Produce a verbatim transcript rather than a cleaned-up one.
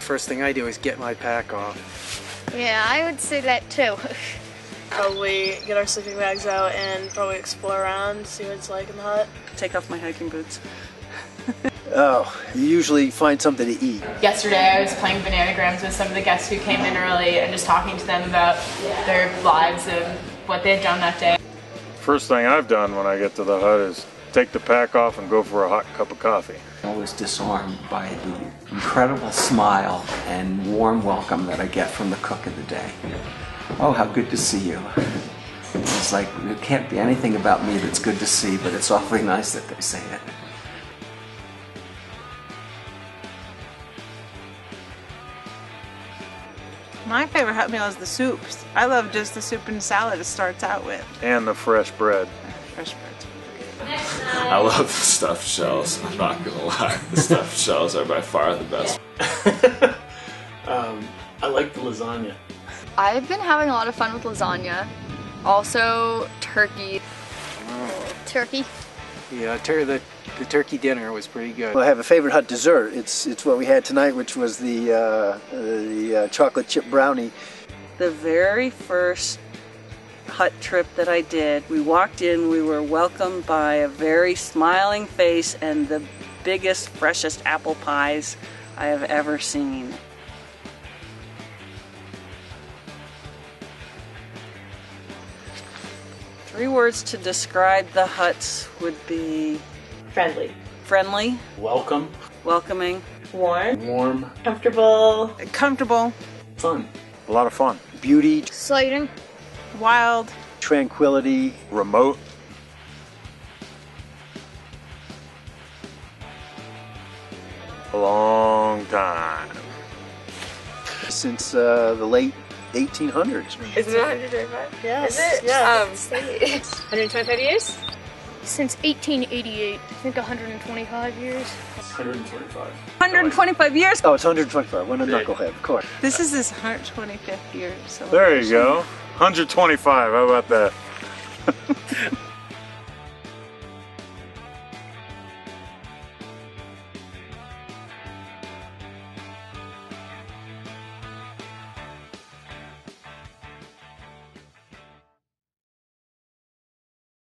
First thing I do is get my pack off. Yeah, I would say that too. Probably get our sleeping bags out and probably explore around, see what it's like in the hut. Take off my hiking boots. Oh, you usually find something to eat. Yesterday I was playing Bananagrams with some of the guests who came in early and just talking to them about their lives and what they had done that day. First thing I've done when I get to the hut is take the pack off and go for a hot cup of coffee. I was disarmed by the incredible smile and warm welcome that I get from the cook of the day. Oh, how good to see you. It's like, there can't be anything about me that's good to see, but it's awfully nice that they say it. My favorite hot meal is the soups. I love just the soup and salad it starts out with. And the fresh bread. Fresh bread's really good. I love the stuffed shells, I'm not gonna lie. The stuffed shells are by far the best. um, I like the lasagna. I've been having a lot of fun with lasagna. Also, turkey. Oh. Turkey? Yeah, tur the, the turkey dinner was pretty good. Well, I have a favorite hut dessert. It's it's what we had tonight, which was the, uh, the uh, chocolate chip brownie. The very first hut trip that I did, we walked in, we were welcomed by a very smiling face and the biggest, freshest apple pies I have ever seen. Three words to describe the huts would be... Friendly. Friendly. Welcome. Welcoming. Warm. Warm. Comfortable. Comfortable. Fun. A lot of fun. Beauty. Exciting. Wild. Tranquility. Remote. A long time. Since uh, the late eighteen hundreds. Is it one hundred twenty-five? Yes. Is it? Yeah. Um, one hundred twenty-five years? Since eighteen eighty-eight. I think one hundred twenty-five years. one hundred twenty-five. one hundred twenty-five years? Oh, it's one hundred twenty-five. When a knucklehead, of course. This is his one hundred twenty-fifth year. So there you go. one hundred twenty-five, how about that?